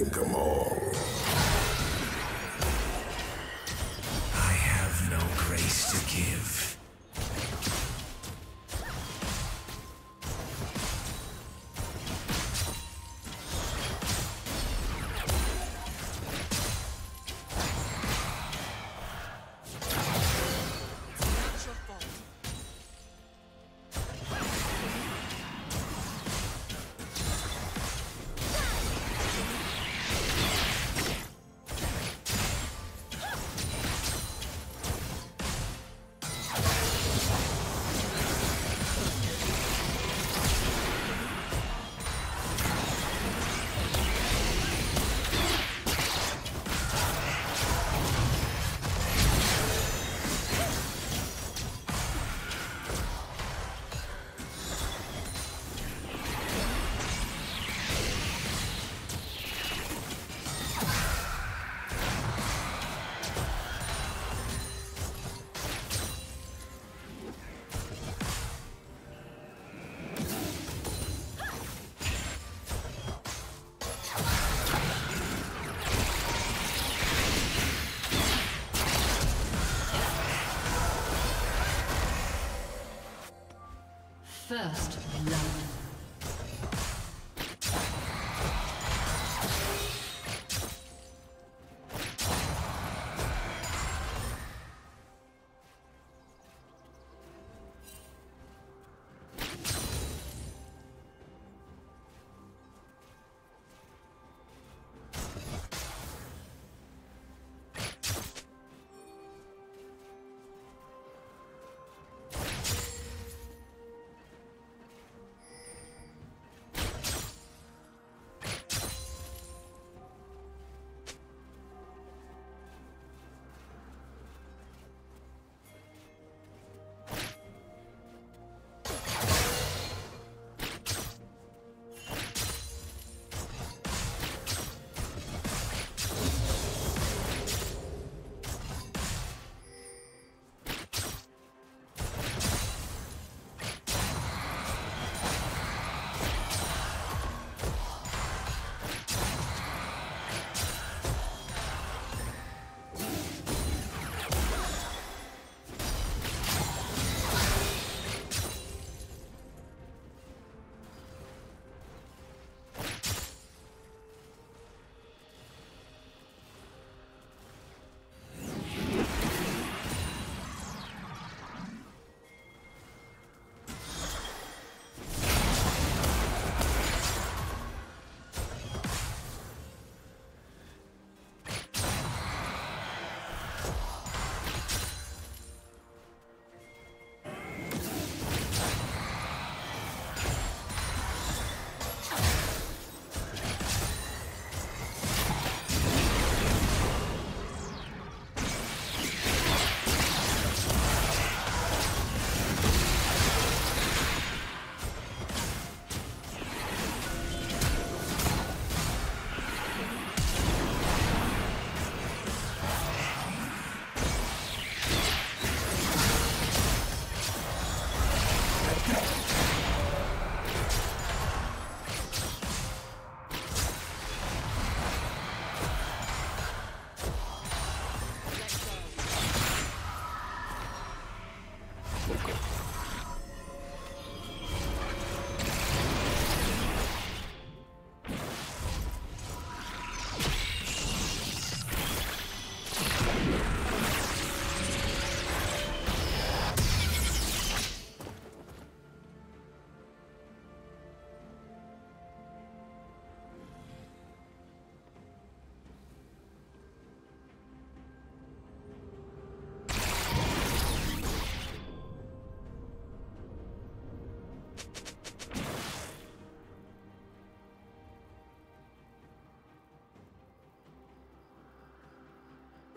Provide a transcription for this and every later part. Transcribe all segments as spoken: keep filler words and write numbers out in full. think 'em all. I have no grace to give. First love.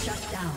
Shut down.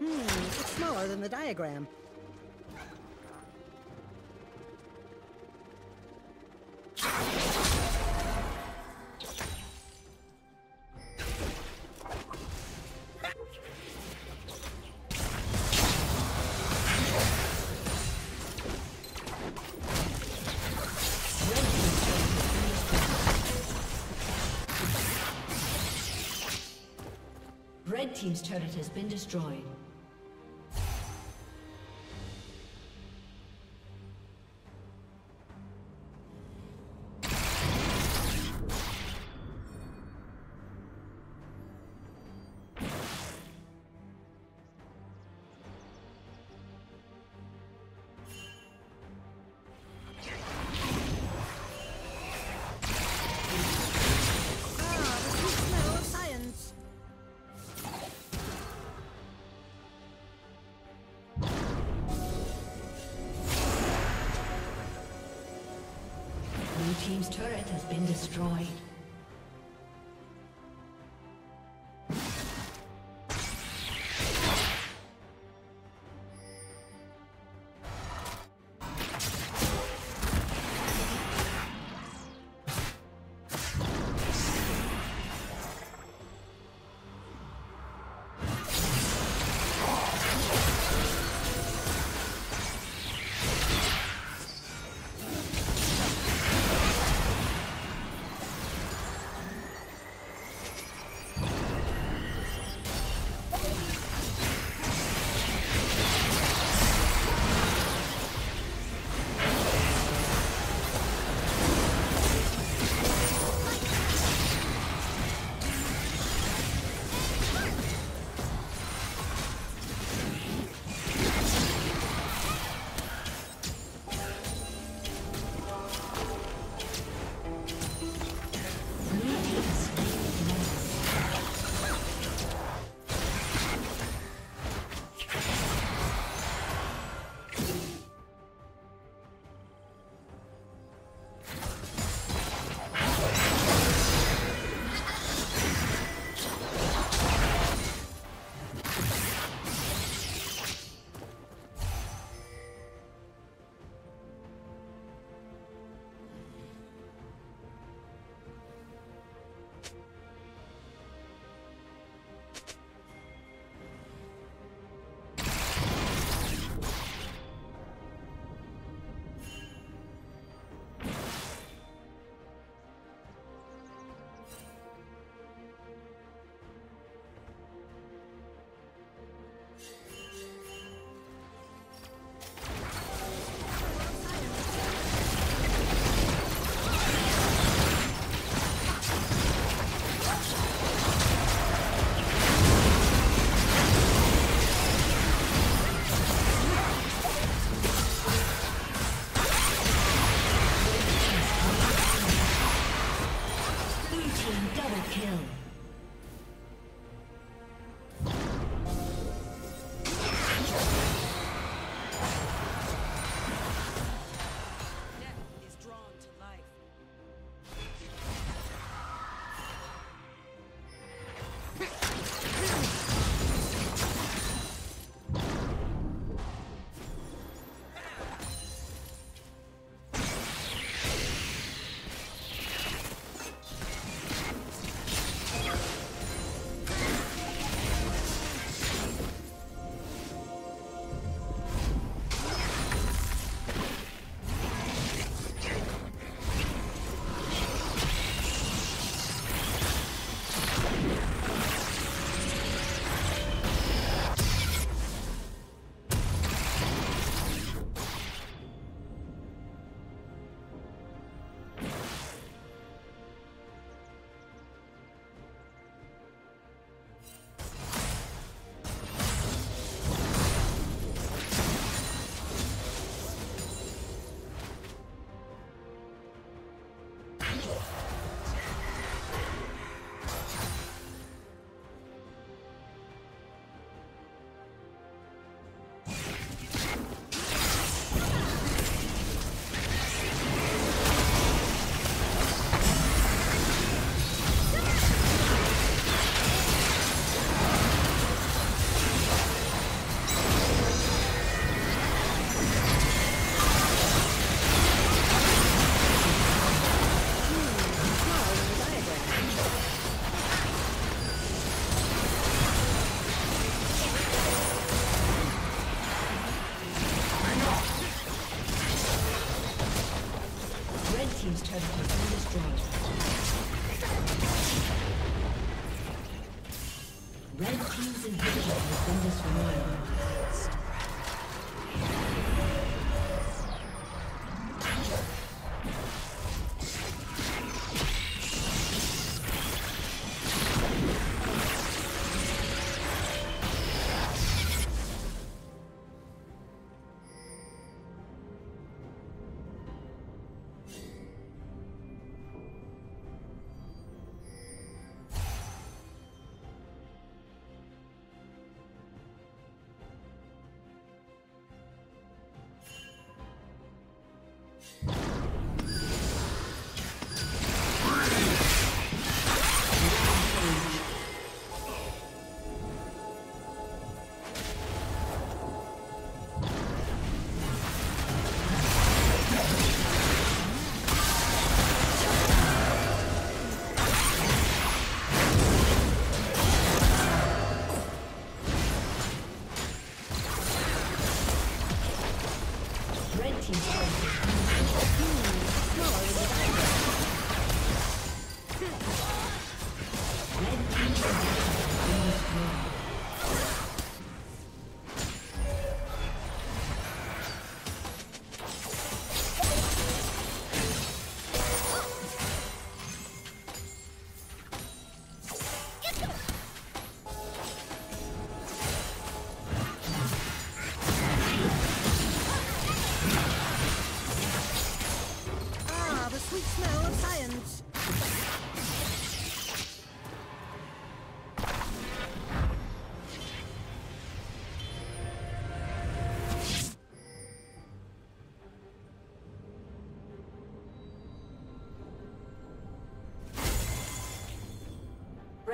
Hmm, it's smaller than the diagram. Red team's turret has been destroyed. Team's turret has been destroyed.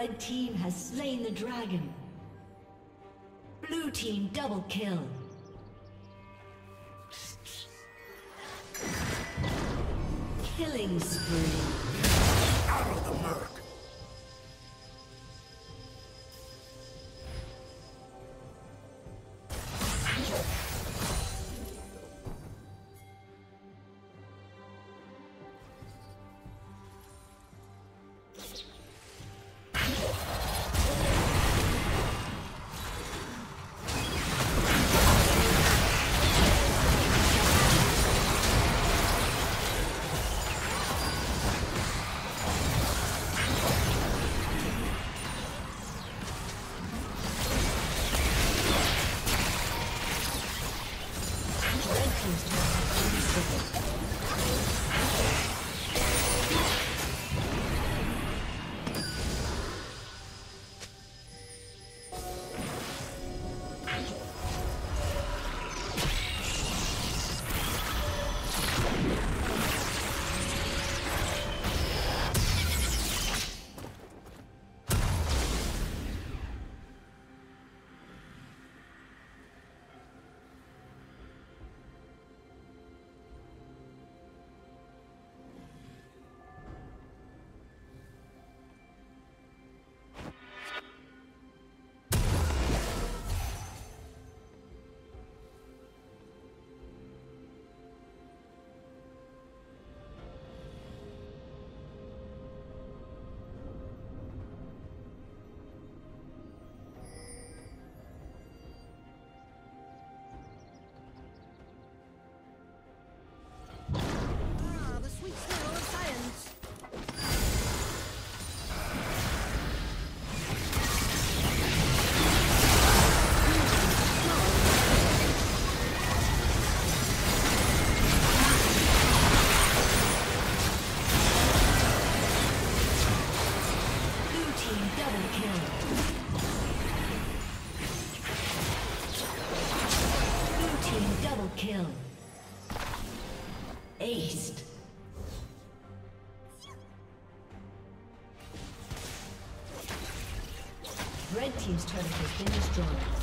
Red team has slain the dragon. Blue team double kill. Killing spree. Out of the murk. Red team's turret has been destroyed.